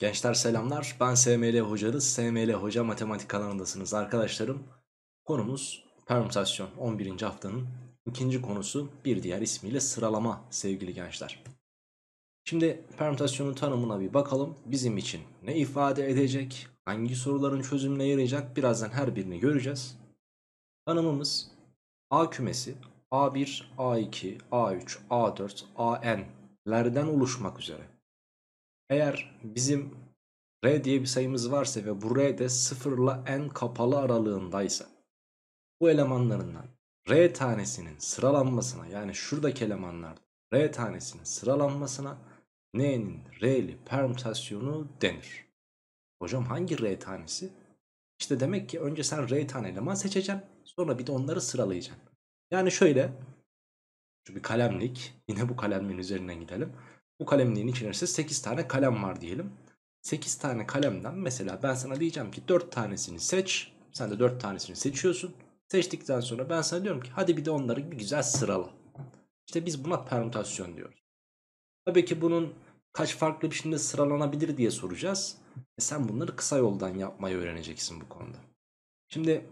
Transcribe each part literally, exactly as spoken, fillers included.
Gençler selamlar, ben S M L Hoca'nız. S M L Hoca Matematik kanalındasınız arkadaşlarım. Konumuz permütasyon, on birinci haftanın ikinci konusu, bir diğer ismiyle sıralama sevgili gençler. Şimdi permütasyonun tanımına bir bakalım. Bizim için ne ifade edecek, hangi soruların çözümüne yarayacak, birazdan her birini göreceğiz. Tanımımız A kümesi A bir, A iki, A üç, A dört, A N'lerden oluşmak üzere. Eğer bizim R diye bir sayımız varsa ve bu R de sıfır ile N kapalı aralığındaysa, bu elemanlarından R tanesinin sıralanmasına, yani şuradaki elemanlardan R tanesinin sıralanmasına N'nin R'li permütasyonu denir. Hocam hangi R tanesi? İşte demek ki önce sen R tane eleman seçeceksin, sonra bir de onları sıralayacaksın. Yani şöyle, şu bir kalemlik, yine bu kalemliğin üzerinden gidelim. Bu kalemliğin içerisinde sekiz tane kalem var diyelim. sekiz tane kalemden mesela ben sana diyeceğim ki dört tanesini seç. Sen de dört tanesini seçiyorsun. Seçtikten sonra ben sana diyorum ki hadi bir de onları bir güzel sırala. İşte biz buna permütasyon diyoruz. Tabii ki bunun kaç farklı biçimde sıralanabilir diye soracağız. E sen bunları kısa yoldan yapmayı öğreneceksin bu konuda. Şimdi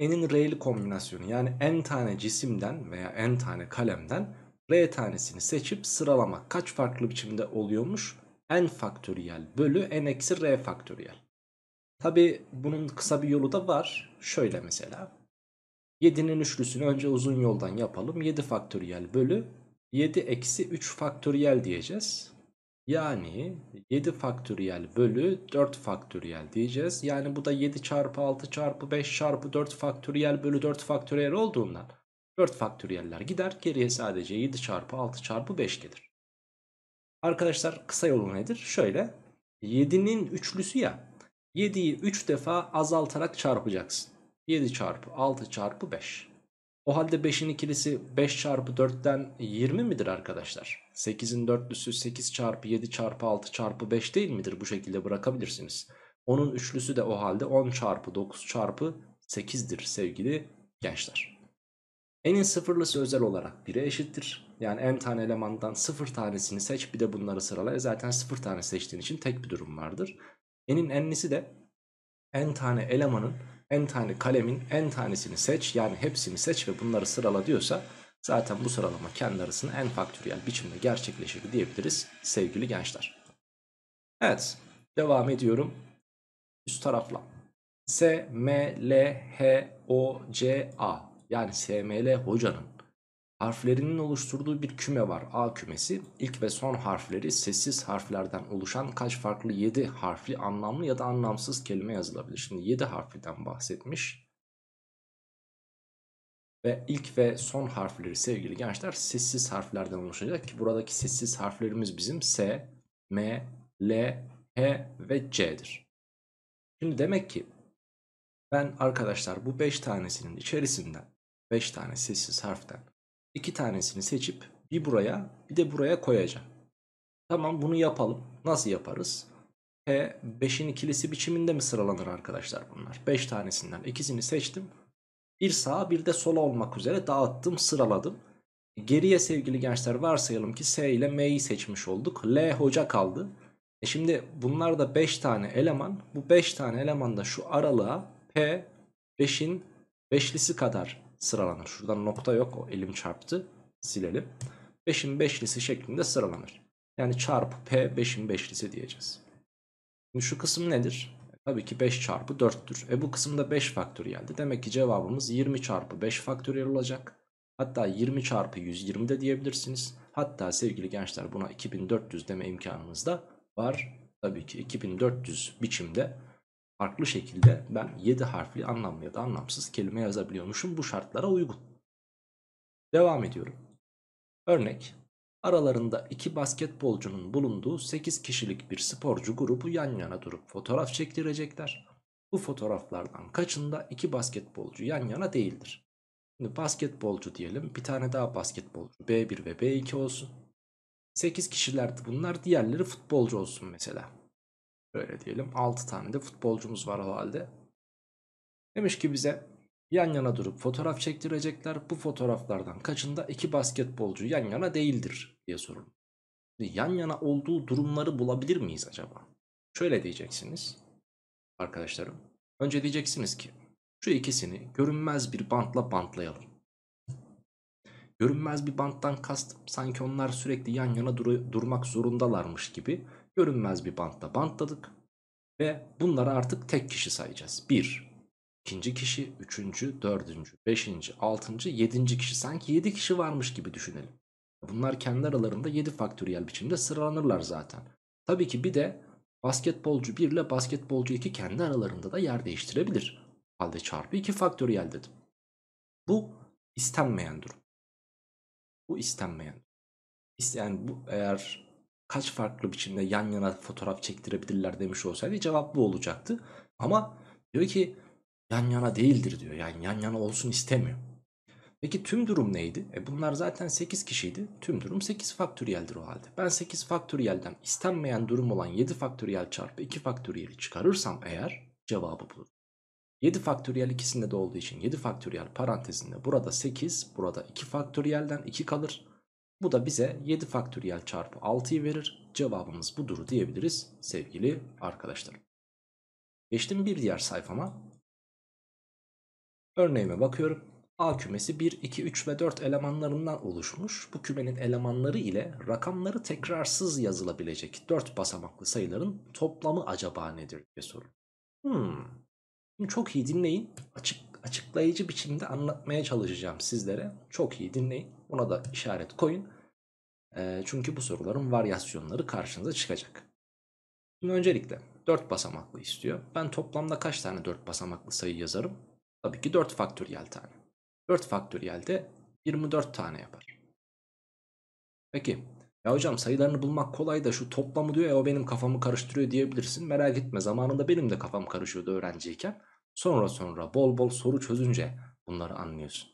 n'in r'li kombinasyonu, yani n tane cisimden veya n tane kalemden R tanesini seçip sıralamak kaç farklı biçimde oluyormuş? N faktöriyel bölü n eksi R faktöriyel. Tabi bunun kısa bir yolu da var. Şöyle mesela. yedinin üçlüsünü önce uzun yoldan yapalım. yedi faktöriyel bölü yedi eksi üç faktöriyel diyeceğiz. Yani yedi faktöriyel bölü dört faktöriyel diyeceğiz. Yani bu da yedi çarpı altı çarpı beş çarpı dört faktöriyel bölü dört faktöriyel olduğundan dört faktöriyeller gider. Geriye sadece yedi çarpı altı çarpı beş gelir. Arkadaşlar kısa yolu nedir? Şöyle. yedinin üçlüsü ya. yediyi üç defa azaltarak çarpacaksın. yedi çarpı altı çarpı beş. O halde beşin ikilisi beş çarpı dörtten yirmi midir arkadaşlar? sekizin dörtlüsü sekiz çarpı yedi çarpı altı çarpı beş değil midir? Bu şekilde bırakabilirsiniz. onun üçlüsü de o halde on çarpı dokuz çarpı sekizdir sevgili gençler. N'in sıfırlısı özel olarak bire eşittir. Yani n tane elemandan sıfır tanesini seç, bir de bunları sırala. Zaten sıfır tane seçtiğin için tek bir durum vardır. N'in n'lisi de n tane elemanın, n tane kalemin n tanesini seç, yani hepsini seç ve bunları sırala diyorsa zaten bu sıralama kendi arasında n faktöriyel biçimde gerçekleşir diyebiliriz sevgili gençler. Evet, devam ediyorum üst tarafla. S, M, L, H, O, C, A. Yani S M L hocanın harflerinin oluşturduğu bir küme var, A kümesi. İlk ve son harfleri sessiz harflerden oluşan kaç farklı yedi harfli anlamlı ya da anlamsız kelime yazılabilir? Şimdi yedi harfiden bahsetmiş ve ilk ve son harfleri sevgili gençler sessiz harflerden oluşacak ki buradaki sessiz harflerimiz bizim S, M, L, H ve C'dir. Şimdi demek ki ben arkadaşlar bu beş tanesinin içerisinden, beş tane sessiz harften iki tanesini seçip bir buraya bir de buraya koyacağım. Tamam, bunu yapalım. Nasıl yaparız? E, beşin ikilisi biçiminde mi sıralanır arkadaşlar bunlar? beş tanesinden ikisini seçtim. Bir sağa bir de sola olmak üzere dağıttım, sıraladım. Geriye sevgili gençler varsayalım ki S ile M'yi seçmiş olduk. L hoca kaldı. E şimdi bunlar da beş tane eleman. Bu beş tane eleman da şu aralığa P beşin beşlisi kadar sıralanır. Şuradan nokta yok, o elim çarptı, silelim. beşin beşlisi şeklinde sıralanır. Yani çarpı P beşin beşlisi diyeceğiz. Şimdi şu kısım nedir? E, tabii ki beş çarpı dörttür. E bu kısımda beş faktöriyeldi. Demek ki cevabımız yirmi çarpı beş faktöriyel olacak. Hatta yirmi çarpı yüz yirmi de diyebilirsiniz. Hatta sevgili gençler buna iki bin dört yüz deme imkanımız da var. Tabii ki iki bin dört yüz biçimde farklı şekilde ben yedi harfli anlamlı ya da anlamsız kelime yazabiliyormuşum bu şartlara uygun. Devam ediyorum. Örnek: aralarında iki basketbolcunun bulunduğu sekiz kişilik bir sporcu grubu yan yana durup fotoğraf çektirecekler. Bu fotoğraflardan kaçında iki basketbolcu yan yana değildir? Şimdi basketbolcu diyelim, bir tane daha basketbolcu B bir ve B iki olsun. sekiz kişilerdi bunlar, diğerleri futbolcu olsun mesela. Böyle diyelim, altı tane de futbolcumuz var o halde. Demiş ki bize yan yana durup fotoğraf çektirecekler. Bu fotoğraflardan kaçında iki basketbolcu yan yana değildir diye sorulur. Yan yana olduğu durumları bulabilir miyiz acaba? Şöyle diyeceksiniz arkadaşlarım. Önce diyeceksiniz ki şu ikisini görünmez bir bantla bantlayalım. Görünmez bir banttan kastım sanki onlar sürekli yan yana dur durmak zorundalarmış gibi görünmez bir bantla bantladık. Ve bunları artık tek kişi sayacağız. bir, ikinci kişi, üçüncü, dördüncü, beşinci, altıncı, yedinci kişi. Sanki yedi kişi varmış gibi düşünelim. Bunlar kendi aralarında yedi faktöriyel biçimde sıralanırlar zaten. Tabii ki bir de basketbolcu bir ile basketbolcu iki kendi aralarında da yer değiştirebilir. Halde çarpı iki faktöriyel dedim. Bu istenmeyen durum. Bu istenmeyen. Yani bu eğer kaç farklı biçimde yan yana fotoğraf çektirebilirler demiş olsaydı cevap bu olacaktı. Ama diyor ki yan yana değildir diyor. Yani yan yana olsun istemiyor. Peki tüm durum neydi? E bunlar zaten sekiz kişiydi. Tüm durum sekiz faktöriyeldir o halde. Ben sekiz faktöriyelden istenmeyen durum olan yedi faktöriyel çarpı iki faktöriyeli çıkarırsam eğer cevabı bulurum. yedi faktöriyel ikisinde de olduğu için yedi faktöriyel parantezinde burada sekiz, burada iki faktöriyelden iki kalır. Bu da bize yedi faktöriyel çarpı altıyı verir. Cevabımız budur diyebiliriz sevgili arkadaşlarım. Geçtim bir diğer sayfama. Örneğime bakıyorum. A kümesi bir, iki, üç ve dört elemanlarından oluşmuş. Bu kümenin elemanları ile rakamları tekrarsız yazılabilecek dört basamaklı sayıların toplamı acaba nedir diye sorun. Hmm. Şimdi çok iyi dinleyin. Açık, açıklayıcı biçimde anlatmaya çalışacağım sizlere. Çok iyi dinleyin. Buna da işaret koyun. E, çünkü bu soruların varyasyonları karşınıza çıkacak. Şimdi öncelikle dört basamaklı istiyor. Ben toplamda kaç tane dört basamaklı sayı yazarım? Tabii ki dört faktöriyel tane. dört faktöriyel de yirmi dört tane yapar. Peki. Ya hocam sayılarını bulmak kolay da şu toplamı diyor ya o benim kafamı karıştırıyor diyebilirsin. Merak etme, zamanında benim de kafam karışıyordu öğrenciyken. Sonra sonra bol bol soru çözünce bunları anlıyorsun.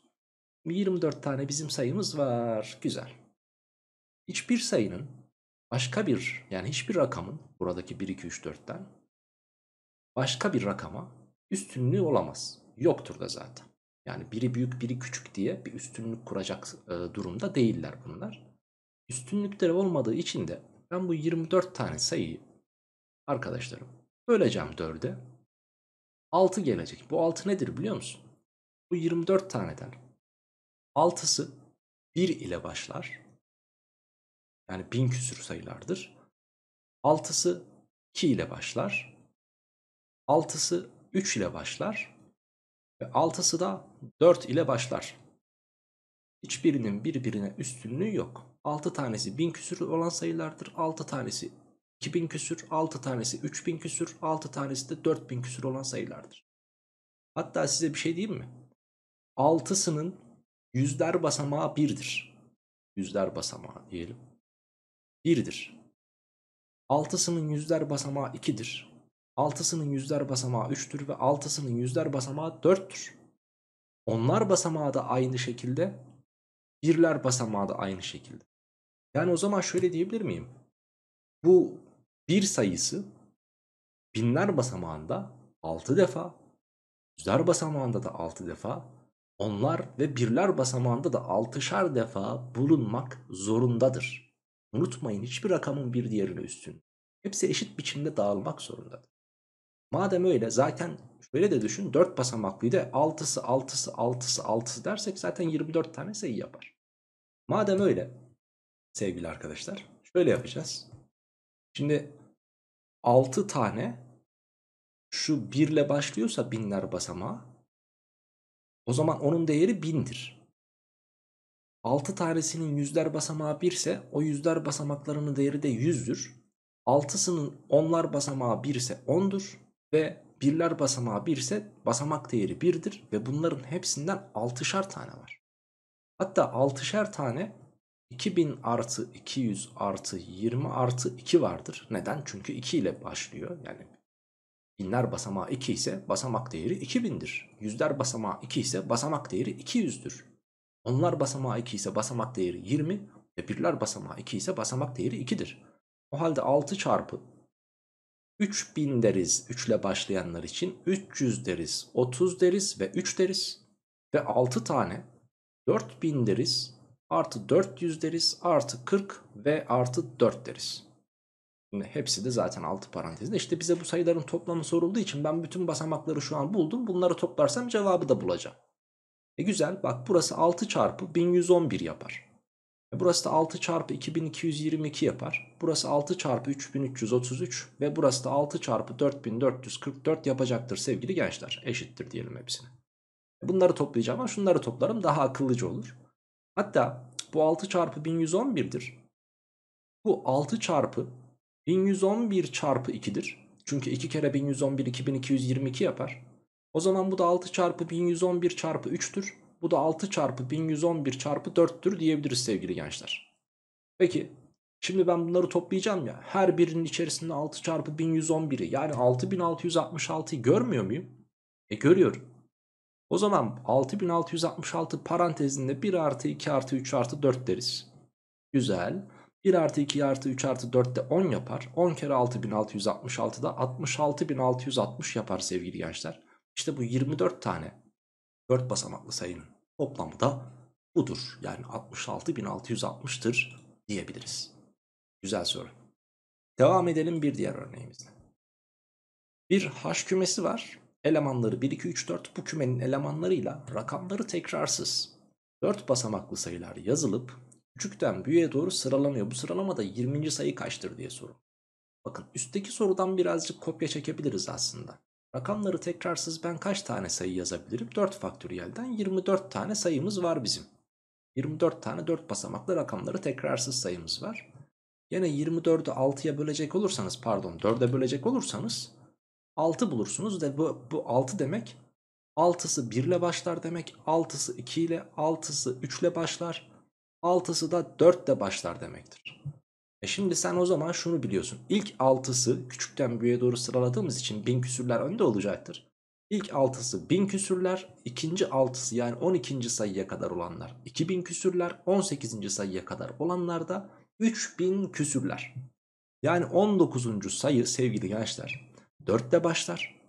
yirmi dört tane bizim sayımız var. Güzel. Hiçbir sayının başka bir, yani hiçbir rakamın buradaki bir, iki, üç, dörtten başka bir rakama üstünlüğü olamaz. Yoktur da zaten. Yani biri büyük biri küçük diye bir üstünlük kuracak durumda değiller bunlar. Üstünlükleri olmadığı için de ben bu yirmi dört tane sayıyı arkadaşlarım böleceğim dörde. altı gelecek. Bu altı nedir biliyor musun? Bu yirmi dört taneden altısı bir ile başlar. Yani bin küsür sayılardır. altısı iki ile başlar. altısı üç ile başlar. Ve altısı da dört ile başlar. Hiçbirinin birbirine üstünlüğü yok. altı tanesi bin küsür olan sayılardır. altı tanesi iki bin küsür, altı tanesi üç bin küsür, altı tanesi de dört bin küsür olan sayılardır. Hatta size bir şey diyeyim mi? altısının yüzler basamağı birdir. Yüzler basamağı diyelim. birdir. altısının yüzler basamağı ikidir. altısının yüzler basamağı üçtür ve altısının yüzler basamağı dörttür. Onlar basamağı da aynı şekilde, birler basamağı da aynı şekilde. Yani o zaman şöyle diyebilir miyim? Bu bir sayısı binler basamağında altı defa, yüzler basamağında da altı defa, onlar ve birler basamağında da altışar defa bulunmak zorundadır. Unutmayın, hiçbir rakamın bir diğerine üstün. Hepsi eşit biçimde dağılmak zorundadır. Madem öyle, zaten şöyle de düşün, dört basamaklıydı. altısı, altısı, altısı, altısı dersek zaten yirmi dört tane sayı yapar. Madem öyle sevgili arkadaşlar, şöyle yapacağız. Şimdi altı tane şu bir ile başlıyorsa binler basamağı, o zaman onun değeri bin'dir. altı tanesinin yüzler basamağı bir ise o yüzler basamaklarının değeri de yüz'dür. altısının onlar basamağı bir ise on'dur ve birler basamağı bir ise basamak değeri bir'dir ve bunların hepsinden altışar tane var. Hatta altışar tane iki bin artı iki yüz artı yirmi artı iki vardır. Neden? Çünkü iki ile başlıyor. Yani binler basamağı iki ise basamak değeri iki bin'dir. Yüzler basamağı iki ise basamak değeri iki yüz'dür. Onlar basamağı iki ise basamak değeri yirmi ve birler basamağı iki ise basamak değeri iki'dir. O halde altı çarpı üç bin deriz, üç ile başlayanlar için üç yüz deriz, otuz deriz ve üç deriz ve altı tane dört bin deriz artı dört yüz deriz artı kırk ve artı dört deriz. Hepsi de zaten altı parantezinde. İşte bize bu sayıların toplamı sorulduğu için ben bütün basamakları şu an buldum. Bunları toplarsam cevabı da bulacağım. E güzel, bak burası altı çarpı bin yüz on bir yapar. E burası da altı çarpı iki bin iki yüz yirmi iki yapar. Burası altı çarpı üç bin üç yüz otuz üç ve burası da altı çarpı dört bin dört yüz kırk dört yapacaktır sevgili gençler. Eşittir diyelim hepsini. E bunları toplayacağım ama şunları toplarım daha akıllıca olur. Hatta bu altı çarpı bin yüz on bir'dir. Bu altı çarpı bin yüz on bir çarpı iki'dir. Çünkü iki kere bin yüz on bir iki bin iki yüz yirmi iki yapar. O zaman bu da altı çarpı bin yüz on bir çarpı üç'tür. Bu da altı çarpı bin yüz on bir çarpı dört'tür diyebiliriz sevgili gençler. Peki şimdi ben bunları toplayacağım ya. Her birinin içerisinde altı çarpı bin yüz on bir'i yani altı bin altı yüz altmış altı'yı görmüyor muyum? E görüyorum. O zaman altı bin altı yüz altmış altı parantezinde bir artı iki artı üç artı dört deriz. Güzel. bir artı iki artı üç artı dört de on yapar. on kere altı bin altı yüz altmış altı da altmış altı bin altı yüz altmış yapar sevgili gençler. İşte bu yirmi dört tane dört basamaklı sayının toplamı da budur. Yani altmış altı bin altı yüz altmış'tır diyebiliriz. Güzel soru. Devam edelim bir diğer örneğimizle. Bir haş kümesi var. Elemanları bir, iki, üç, dört. Bu kümenin elemanlarıyla rakamları tekrarsız. dört basamaklı sayılar yazılıp küçükten büyüğe doğru sıralanıyor. Bu sıralamada yirminci sayı kaçtır diye soru. Bakın üstteki sorudan birazcık kopya çekebiliriz aslında. Rakamları tekrarsız ben kaç tane sayı yazabilirim? dört faktöriyelden yirmi dört tane sayımız var bizim. yirmi dört tane dört basamaklı rakamları tekrarsız sayımız var. Yine yirmi dördü altı'ya bölecek olursanız, pardon dört'e bölecek olursanız altı bulursunuz. Ve bu, bu altı demek altı'sı bir ile başlar demek, altı'sı iki ile, altı'sı üç ile başlar, altı'sı da dört ile başlar demektir. E şimdi sen o zaman şunu biliyorsun. İlk altı'sı küçükten büyüğe doğru sıraladığımız için bin küsürler önde olacaktır. İlk altı'sı bin küsürler, ikinci altı'sı yani on ikinci sayıya kadar olanlar iki bin küsürler, on sekizinci sayıya kadar olanlar da üç bin küsürler. Yani on dokuzuncu sayı sevgili gençler dört ile başlar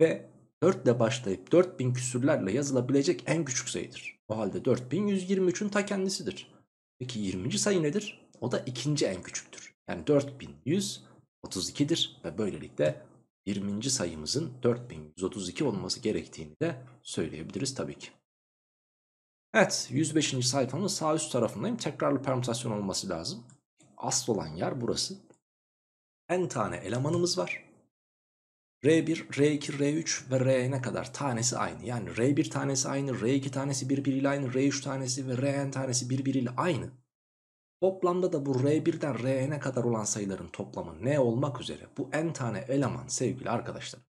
ve dört ile başlayıp dört bin küsürlerle yazılabilecek en küçük sayıdır. O halde dört bin yüz yirmi üç'ün ta kendisidir. Peki yirminci sayı nedir? O da ikinci en küçüktür. Yani dört bin yüz otuz iki'dir ve böylelikle yirminci sayımızın dört bin yüz otuz iki olması gerektiğini de söyleyebiliriz tabii ki. Evet, yüz beşinci sayfanın sağ üst tarafındayım. Tekrarlı permütasyon olması lazım. Asıl olan yer burası. N tane elemanımız var. R bir, R iki, R üç ve Rn'e kadar tanesi aynı. Yani R bir tanesi aynı, R iki tanesi birbiriyle aynı, R üç tanesi ve Rn tanesi birbiriyle aynı. Toplamda da bu R bir'den Rn'e kadar olan sayıların toplamı ne olmak üzere? Bu n tane eleman sevgili arkadaşlar.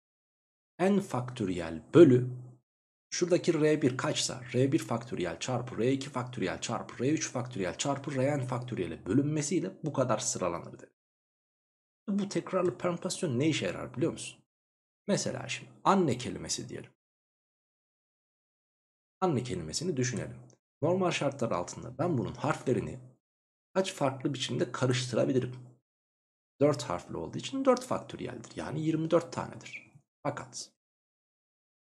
N faktöriyel bölü şuradaki R bir kaçsa R bir faktöriyel çarpı R iki faktöriyel çarpı R üç faktöriyel çarpı Rn faktöriyel'e bölünmesiyle bu kadar sıralanırdı. Bu tekrarlı permütasyon ne işe yarar biliyor musun? Mesela şimdi anne kelimesi diyelim. Anne kelimesini düşünelim. Normal şartlar altında ben bunun harflerini kaç farklı biçimde karıştırabilirim? dört harfli olduğu için dört faktöriyeldir. Yani yirmi dört tanedir. Fakat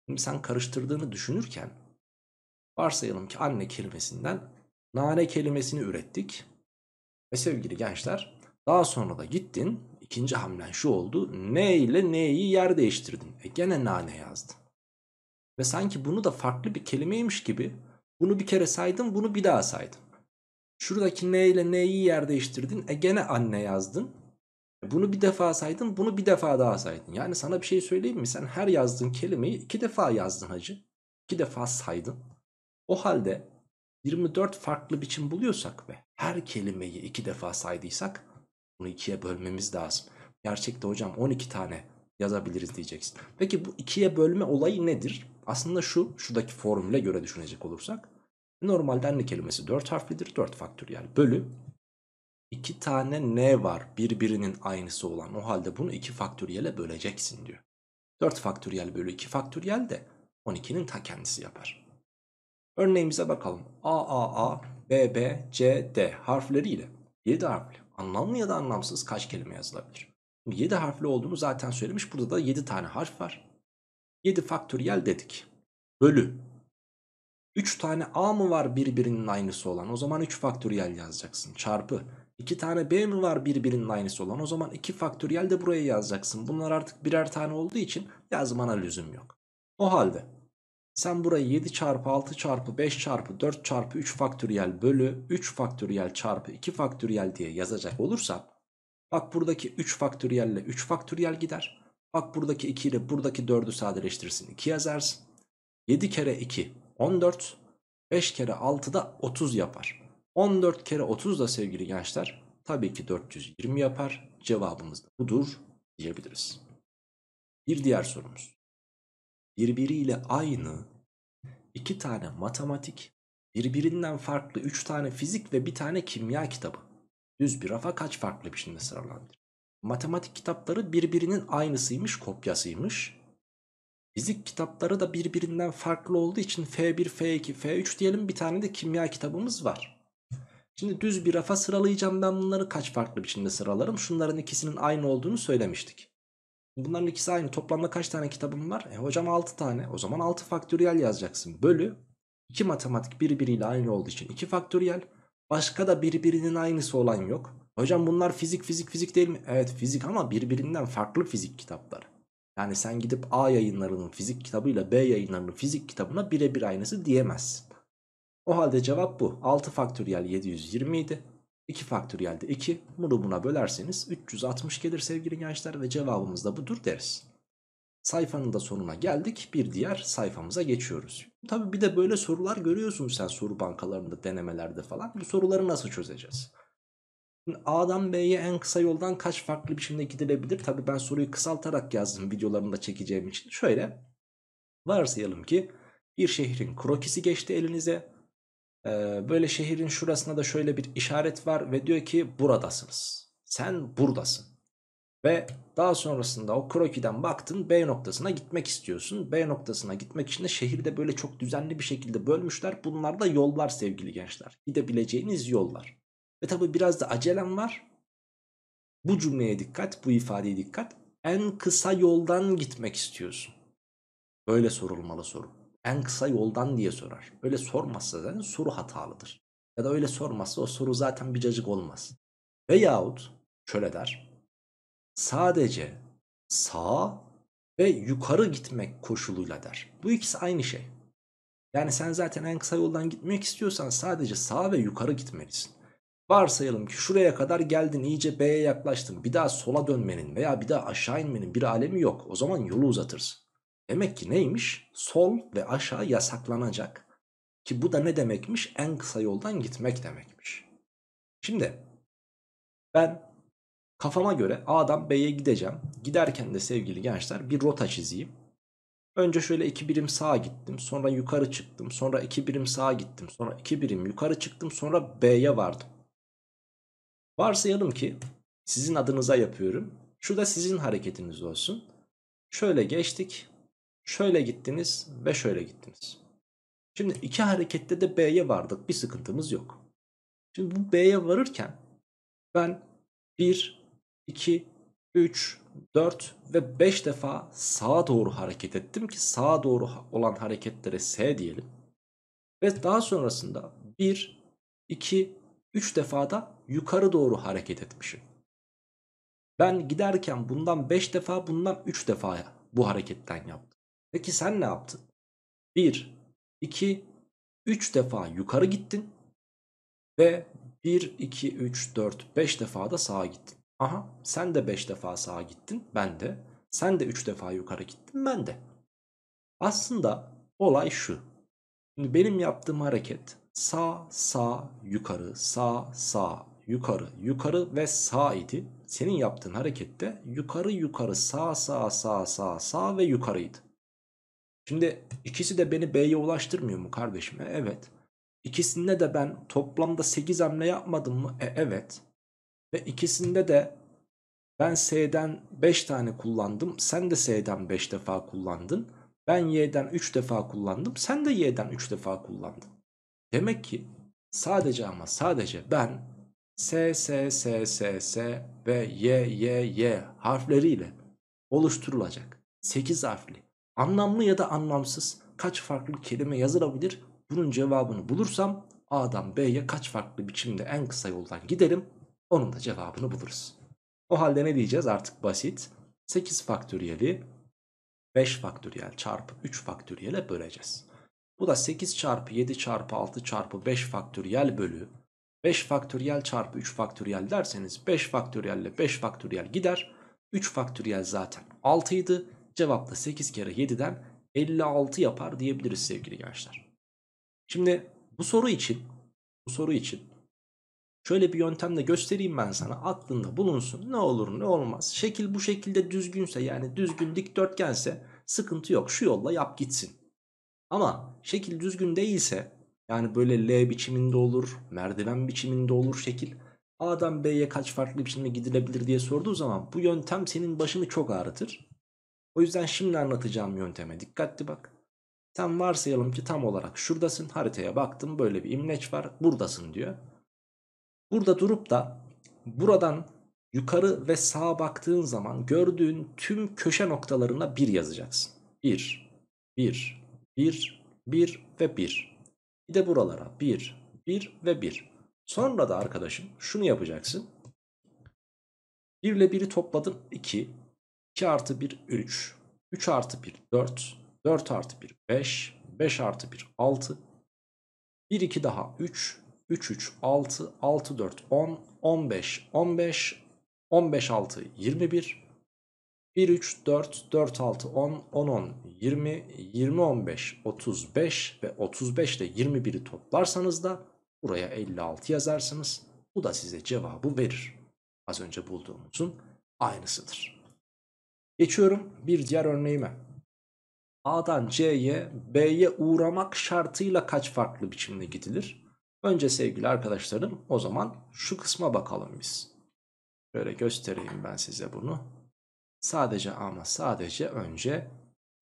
şimdi sen karıştırdığını düşünürken varsayalım ki anne kelimesinden nane kelimesini ürettik. Ve sevgili gençler daha sonra da gittin. İkinci hamlen şu oldu. N ile N'yi yer değiştirdin. E gene nane yazdın. Ve sanki bunu da farklı bir kelimeymiş gibi bunu bir kere saydın, bunu bir daha saydın. Şuradaki N ile N'yi yer değiştirdin. E gene anne yazdın. E bunu bir defa saydın, bunu bir defa daha saydın. Yani sana bir şey söyleyeyim mi? Sen her yazdığın kelimeyi iki defa yazdın hacı. İki defa saydın. O halde yirmi dört farklı biçim buluyorsak ve her kelimeyi iki defa saydıysak bunu iki'ye bölmemiz lazım. Gerçekte hocam on iki tane yazabiliriz diyeceksin. Peki bu iki'ye bölme olayı nedir? Aslında şu, şuradaki formüle göre düşünecek olursak. Normalde anne kelimesi dört harflidir. dört faktöriyel bölü. iki tane n var birbirinin aynısı olan. O halde bunu iki faktöriyel'e böleceksin diyor. dört faktöriyel bölü iki faktöriyel de on iki'nin ta kendisi yapar. Örneğimize bakalım. A, A, A, B, B, C, D harfleriyle yedi harfli. Anlamlı ya da anlamsız kaç kelime yazılabilir? yedi harfli olduğunu zaten söylemiş. Burada da yedi tane harf var. yedi faktöriyel dedik. Bölü. üç tane A mı var birbirinin aynısı olan? O zaman üç faktöriyel yazacaksın. Çarpı. İki tane b mi var birbirinin aynısı olan? O zaman iki faktöriyel de buraya yazacaksın. Bunlar artık birer tane olduğu için yazmana lüzum yok. O halde sen burayı yedi çarpı altı çarpı beş çarpı dört çarpı üç faktöriyel bölü üç faktöriyel çarpı iki faktöriyel diye yazacak olursam, bak buradaki üç faktöriyel ile üç faktöriyel gider. Bak buradaki iki ile buradaki dördü sadeleştirsin, iki yazarsın. yedi kere iki on dört, beş kere altı da otuz yapar. on dört kere otuz da sevgili gençler tabii ki dört yüz yirmi yapar. Cevabımız da budur diyebiliriz. Bir diğer sorumuz. Birbiriyle aynı iki tane matematik, birbirinden farklı üç tane fizik ve bir tane kimya kitabı düz bir rafa kaç farklı biçimde sıralandı? Matematik kitapları birbirinin aynısıymış, kopyasıymış. Fizik kitapları da birbirinden farklı olduğu için F bir, F iki, F üç diyelim, bir tane de kimya kitabımız var. Şimdi düz bir rafa sıralayacağım ben bunları, kaç farklı biçimde sıralarım? Şunların ikisinin aynı olduğunu söylemiştik. Bunların ikisi aynı. Toplamda kaç tane kitabım var? E hocam altı tane. O zaman altı faktöriyel yazacaksın. Bölü iki matematik birbiriyle aynı olduğu için iki faktöriyel. Başka da birbirinin aynısı olan yok. Hocam bunlar fizik fizik fizik değil mi? Evet fizik, ama birbirinden farklı fizik kitapları. Yani sen gidip A yayınlarının fizik kitabıyla B yayınlarının fizik kitabına birebir aynısı diyemezsin. O halde cevap bu. altı faktöriyel yedi yüz yirmi idi. iki faktöriyel de iki. Bunu buna bölerseniz üç yüz altmış gelir sevgili gençler ve cevabımız da budur deriz. Sayfanın da sonuna geldik. Bir diğer sayfamıza geçiyoruz. Tabii bir de böyle sorular görüyorsun sen soru bankalarında, denemelerde falan. Bu soruları nasıl çözeceğiz? A'dan B'ye en kısa yoldan kaç farklı biçimde gidilebilir? Tabii ben soruyu kısaltarak yazdım videolarını da çekeceğim için. Şöyle varsayalım ki bir şehrin krokisi geçti elinize. Ee, böyle şehrin şurasına da şöyle bir işaret var ve diyor ki buradasınız. Sen buradasın. Ve daha sonrasında o krokiden baktın, B noktasına gitmek istiyorsun. B noktasına gitmek için de şehirde böyle çok düzenli bir şekilde bölmüşler. Bunlar da yollar sevgili gençler. Gidebileceğiniz yollar. Ve tabi biraz da acelem var. Bu cümleye dikkat, bu ifadeye dikkat. En kısa yoldan gitmek istiyorsun. Böyle sorulmalı soru. En kısa yoldan diye sorar. Öyle sormazsa zaten soru hatalıdır. Ya da öyle sormazsa o soru zaten bir cacık olmaz. Veyahut şöyle der. Sadece sağa ve yukarı gitmek koşuluyla der. Bu ikisi aynı şey. Yani sen zaten en kısa yoldan gitmek istiyorsan sadece sağa ve yukarı gitmelisin. Varsayalım ki şuraya kadar geldin, iyice B'ye yaklaştın. Bir daha sola dönmenin veya bir daha aşağı inmenin bir alemi yok. O zaman yolu uzatırsın. Demek ki neymiş? Sol ve aşağı yasaklanacak. Ki bu da ne demekmiş? En kısa yoldan gitmek demekmiş. Şimdi ben kafama göre A'dan B'ye gideceğim. Giderken de sevgili gençler bir rota çizeyim. Önce şöyle iki birim sağa gittim. Sonra yukarı çıktım. Sonra iki birim sağa gittim. Sonra iki birim yukarı çıktım. Sonra B'ye vardım. Varsayalım ki sizin adınıza yapıyorum. Şu da sizin hareketiniz olsun. Şöyle geçtik. Şöyle gittiniz ve şöyle gittiniz. Şimdi iki harekette de B'ye vardık. Bir sıkıntımız yok. Şimdi bu B'ye varırken ben bir, iki, üç, dört ve beş defa sağa doğru hareket ettim ki sağa doğru olan hareketlere S diyelim. Ve daha sonrasında bir, iki, üç defa da yukarı doğru hareket etmişim. Ben giderken bundan beş defa, bundan üç defa bu hareketten yaptım. Peki sen ne yaptın? bir, iki, üç defa yukarı gittin ve bir, iki, üç, dört, beş defa da sağa gittin. Aha, sen de beş defa sağa gittin, ben de. Sen de üç defa yukarı gittin, ben de. Aslında olay şu. Şimdi benim yaptığım hareket sağ, sağ, yukarı, sağ, sağ, yukarı, yukarı ve sağ idi. Senin yaptığın harekette yukarı, yukarı, sağ, sağ, sağ, sağ, sağ ve yukarıydı. Şimdi ikisi de beni B'ye ulaştırmıyor mu kardeşim? E, evet. İkisinde de ben toplamda sekiz hamle yapmadım mı? E, evet. Ve ikisinde de ben S'den beş tane kullandım. Sen de S'den beş defa kullandın. Ben Y'den üç defa kullandım. Sen de Y'den üç defa kullandın. Demek ki sadece ama sadece ben S, S, S, S, S ve Y, Y, Y harfleriyle oluşturulacak sekiz harfli, anlamlı ya da anlamsız kaç farklı kelime yazılabilir? Bunun cevabını bulursam A'dan B'ye kaç farklı biçimde en kısa yoldan giderim? Onun da cevabını buluruz. O halde ne diyeceğiz? Artık basit. sekiz faktöriyeli beş faktöriyel çarpı üç faktöriyele böleceğiz. Bu da sekiz çarpı yedi çarpı altı çarpı beş faktöriyel bölü beş faktöriyel çarpı üç faktöriyel derseniz beş faktöriyel ile beş faktöriyel gider. üç faktöriyel zaten altı idi. Cevap da sekiz kere yediden elli altı yapar diyebiliriz sevgili gençler. Şimdi bu soru için bu soru için şöyle bir yöntemle göstereyim ben sana, aklında bulunsun. Ne olur ne olmaz. Şekil bu şekilde düzgünse, yani düzgün dikdörtgense sıkıntı yok. Şu yolla yap gitsin. Ama şekil düzgün değilse, yani böyle L biçiminde olur, merdiven biçiminde olur şekil. A'dan B'ye kaç farklı biçimde gidilebilir diye sorduğu zaman bu yöntem senin başını çok ağrıtır. O yüzden şimdi anlatacağım yönteme dikkatli bak. Sen varsayalım ki tam olarak şuradasın. Haritaya baktım, böyle bir imleç var. Buradasın diyor. Burada durup da buradan yukarı ve sağa baktığın zaman gördüğün tüm köşe noktalarına bir yazacaksın. bir, bir, bir, bir ve bir. Bir de buralara bir, bir ve bir. Sonra da arkadaşım şunu yapacaksın. bir ile biri topladım iki. iki artı bir üç. üç artı bir dört. dört artı bir beş. beş artı bir altı. bir iki daha üç. üç üç altı. altı dört on. on beş on beş. on beş altı yirmi bir. bir üç dört. dört altı on. on on yirmi. yirmi on beş otuz beş ve otuz beş ile yirmi biri toplarsanız da buraya elli altı yazarsınız. Bu da size cevabı verir. Az önce bulduğumuzun aynısıdır. Geçiyorum bir diğer örneğime. A'dan C'ye, B'ye uğramak şartıyla kaç farklı biçimde gidilir? Önce sevgili arkadaşlarım o zaman şu kısma bakalım biz. Böyle göstereyim ben size bunu. Sadece ama sadece önce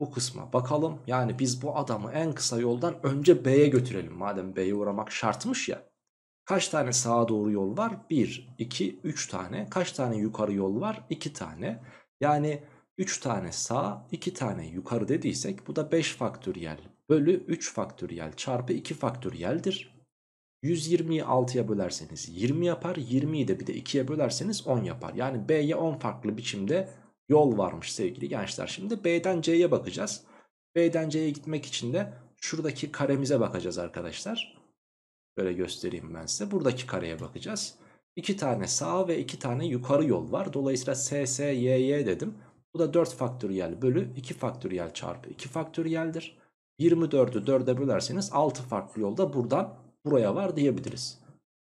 bu kısma bakalım. Yani biz bu adamı en kısa yoldan önce B'ye götürelim. Madem B'ye uğramak şartmış ya. Kaç tane sağa doğru yol var? bir, iki, üç tane. Kaç tane yukarı yol var? iki tane. Yani üç tane sağ, iki tane yukarı dediysek bu da beş faktöriyel bölü üç faktöriyel çarpı iki faktöriyeldir. yüz yirmiyi altıya bölerseniz yirmi yapar. yirmiyi de bir de ikiye bölerseniz on yapar. Yani B'ye on farklı biçimde yol varmış sevgili gençler. Şimdi B'den C'ye bakacağız. B'den C'ye gitmek için de şuradaki karemize bakacağız arkadaşlar. Böyle göstereyim ben size. Buradaki kareye bakacağız. iki tane sağ ve iki tane yukarı yol var. Dolayısıyla S, S, Y, Y dedim. Bu da dört faktöriyel bölü iki faktöriyel çarpı iki faktöriyeldir. yirmi dördü dörde bölerseniz altı farklı yolda buradan buraya var diyebiliriz.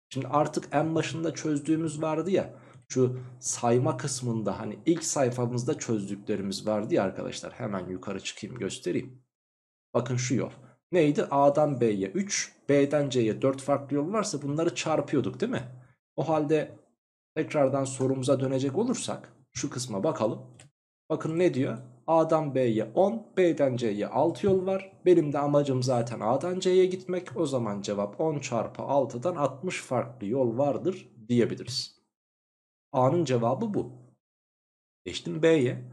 Şimdi artık en başında çözdüğümüz vardı ya. Şu sayma kısmında, hani ilk sayfamızda çözdüklerimiz vardı ya arkadaşlar. Hemen yukarı çıkayım göstereyim. Bakın şu yol. Neydi? A'dan B'ye üç, B'den C'ye dört farklı yol varsa bunları çarpıyorduk değil mi? O halde tekrardan sorumuza dönecek olursak şu kısma bakalım. Bakın ne diyor? A'dan B'ye on, B'den C'ye altı yol var. Benim de amacım zaten A'dan C'ye gitmek. O zaman cevap on çarpı altıdan altmış farklı yol vardır diyebiliriz. A'nın cevabı bu. Geçtim B'ye.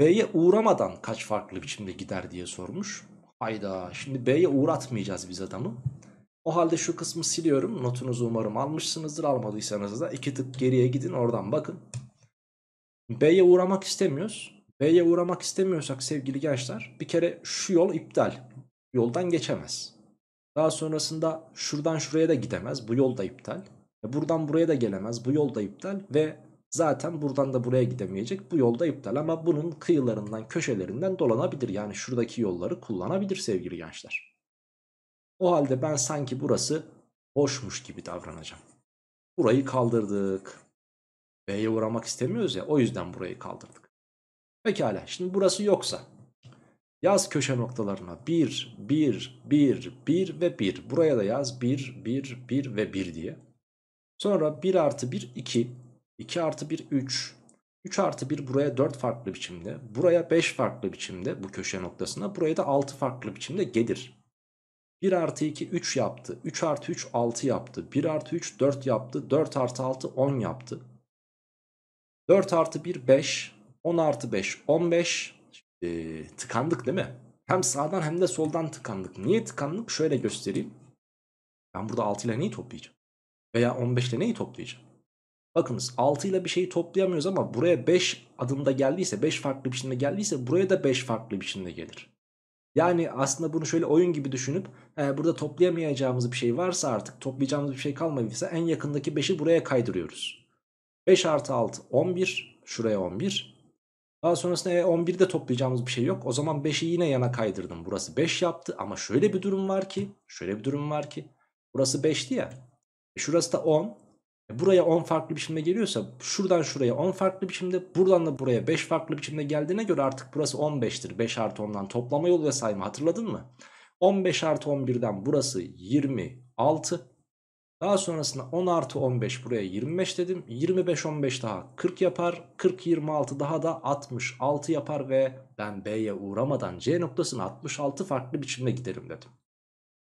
B'ye uğramadan kaç farklı biçimde gider diye sormuş. Hayda, şimdi B'ye uğratmayacağız biz adamı. O halde şu kısmı siliyorum. Notunuzu umarım almışsınızdır. Almadıysanız da iki tık geriye gidin, oradan bakın. B'ye uğramak istemiyoruz. B'ye uğramak istemiyorsak sevgili gençler, bir kere şu yol iptal. Yoldan geçemez. Daha sonrasında şuradan şuraya da gidemez. Bu yol da iptal. Buradan buraya da gelemez. Bu yolda iptal ve zaten buradan da buraya gidemeyecek. Bu yolda iptal ama bunun kıyılarından, köşelerinden dolanabilir. Yani şuradaki yolları kullanabilir sevgili gençler. O halde ben sanki burası boşmuş gibi davranacağım. Burayı kaldırdık. B'ye uğramak istemiyoruz ya, o yüzden burayı kaldırdık. Pekala, şimdi burası yoksa yaz köşe noktalarına bir, bir, bir, bir ve bir. Buraya da yaz bir, bir, bir ve bir diye. Sonra bir artı bir iki, iki artı bir üç, üç artı bir buraya dört farklı biçimde, buraya beş farklı biçimde, bu köşe noktasına buraya da altı farklı biçimde gelir. bir artı iki üç yaptı, üç artı üç altı yaptı, bir artı üç dört yaptı, dört artı altı on yaptı. dört artı bir beş, on artı beş on beş. Ee, tıkandık değil mi? Hem sağdan hem de soldan tıkandık. Niye tıkandık? Şöyle göstereyim. Ben burada altı ile neyi toplayacağım? Veya on beş ile neyi toplayacağım? Bakınız altı ile bir şeyi toplayamıyoruz ama buraya beş adımda geldiyse, beş farklı biçimde geldiyse buraya da beş farklı biçimde gelir. Yani aslında bunu şöyle oyun gibi düşünüp e, burada toplayamayacağımız bir şey varsa, artık toplayacağımız bir şey kalmadıysa en yakındaki beşi buraya kaydırıyoruz. beş artı altı on bir, şuraya on bir. Daha sonrasında e, on birde toplayacağımız bir şey yok. O zaman beşi yine yana kaydırdım. Burası beş yaptı ama şöyle bir durum var ki, şöyle bir durum var ki burası beşti ya. E, şurası da on. Buraya on farklı biçimde geliyorsa şuradan şuraya on farklı biçimde, buradan da buraya beş farklı biçimde geldiğine göre artık burası on beştir. beş artı ondan toplama yolu ve sayma, hatırladın mı? on beş artı on birden burası yirmi altı. Daha sonrasında on artı on beş, buraya yirmi beş dedim. yirmi beş on beş daha kırk yapar. kırk yirmi altı daha da altmış altı yapar ve ben B'ye uğramadan C noktasına altmış altı farklı biçimde giderim dedim.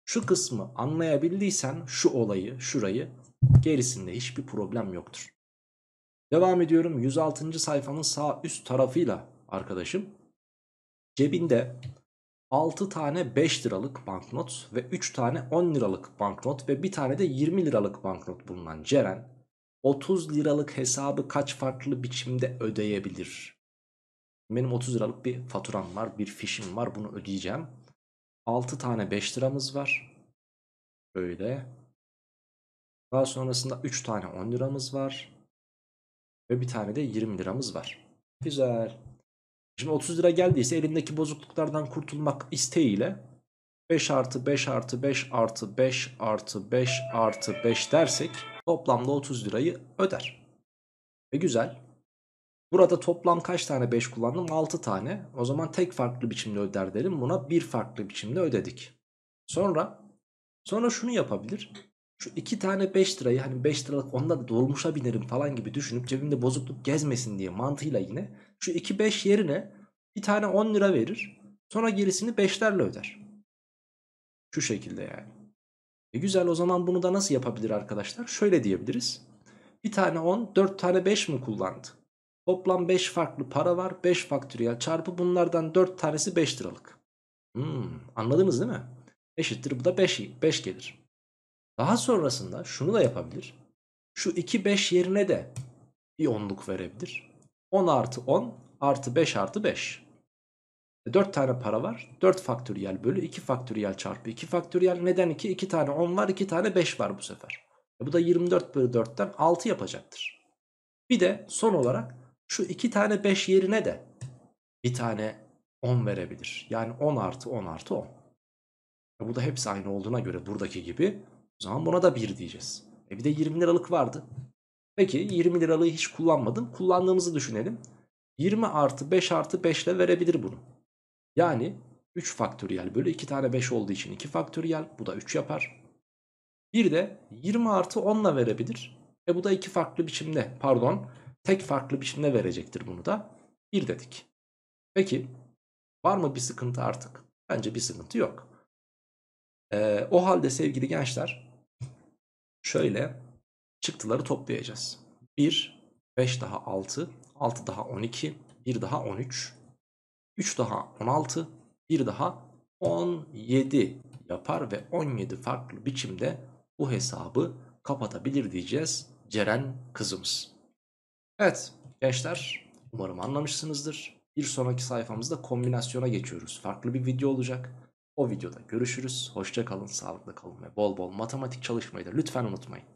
Şu kısmı anlayabildiysen şu olayı, şurayı, gerisinde hiçbir problem yoktur. Devam ediyorum yüz altıncı sayfanın sağ üst tarafıyla arkadaşım. Cebinde altı tane beş liralık banknot ve üç tane on liralık banknot ve bir tane de yirmi liralık banknot bulunan Ceren otuz liralık hesabı kaç farklı biçimde ödeyebilir? Benim otuz liralık bir faturam var, bir fişim var, bunu ödeyeceğim. altı tane beş liramız var. Böyle. Daha sonrasında üç tane on liramız var. Ve bir tane de yirmi liramız var. Güzel. Şimdi otuz lira geldiyse elindeki bozukluklardan kurtulmak isteğiyle beş artı beş artı beş artı beş artı beş artı beş dersek toplamda otuz lirayı öder. Ve güzel. Burada toplam kaç tane beş kullandım? altı tane. O zaman tek farklı biçimde öder derim. Buna bir farklı biçimde ödedik. Sonra sonra şunu yapabilir. Şu iki tane beş lirayı, hani beş liralık onda da dolmuşa binerim falan gibi düşünüp cebimde bozukluk gezmesin diye mantığıyla yine şu iki beş yerine bir tane on lira verir. Sonra gerisini beşlerle öder. Şu şekilde yani. E güzel, o zaman bunu da nasıl yapabilir arkadaşlar? Şöyle diyebiliriz. Bir tane on, dört tane beş mi kullandı? Toplam beş farklı para var. beş faktöriyel çarpı bunlardan dört tanesi beş liralık. Hmm, anladınız değil mi? Eşittir, bu da beş, beş gelir. Daha sonrasında şunu da yapabilir. Şu iki beş yerine de bir onluk verebilir. on artı on artı beş artı beş. dört tane para var. dört faktöriyel bölü iki faktöriyel çarpı iki faktöriyel. Neden iki? iki tane on var, iki tane beş var bu sefer. E bu da yirmi dört bölü dörtten altı yapacaktır. Bir de son olarak şu iki tane beş yerine de bir tane on verebilir. Yani on artı on artı on. E bu da hepsi aynı olduğuna göre buradaki gibi. O zaman buna da bir diyeceğiz. E bir de yirmi liralık vardı. Peki yirmi liralığı hiç kullanmadım. Kullandığımızı düşünelim. yirmi artı beş artı beş ile verebilir bunu. Yani üç faktöriyel bölü iki tane beş olduğu için iki faktöriyel. Bu da üç yapar. Bir de yirmi artı on ile verebilir. E bu da iki farklı biçimde, pardon tek farklı biçimde verecektir bunu da. bir dedik. Peki var mı bir sıkıntı artık? Bence bir sıkıntı yok. Ee, o halde sevgili gençler, şöyle çıktıları toplayacağız. bir, beş daha altı, altı daha on iki, bir daha on üç, üç daha on altı, bir daha on yedi yapar ve on yedi farklı biçimde bu hesabı kapatabilir diyeceğiz Ceren kızımız. Evet gençler, umarım anlamışsınızdır. Bir sonraki sayfamızda kombinasyona geçiyoruz. Farklı bir video olacak. O videoda görüşürüz. Hoşça kalın, sağlıklı kalın ve bol bol matematik çalışmayı da lütfen unutmayın.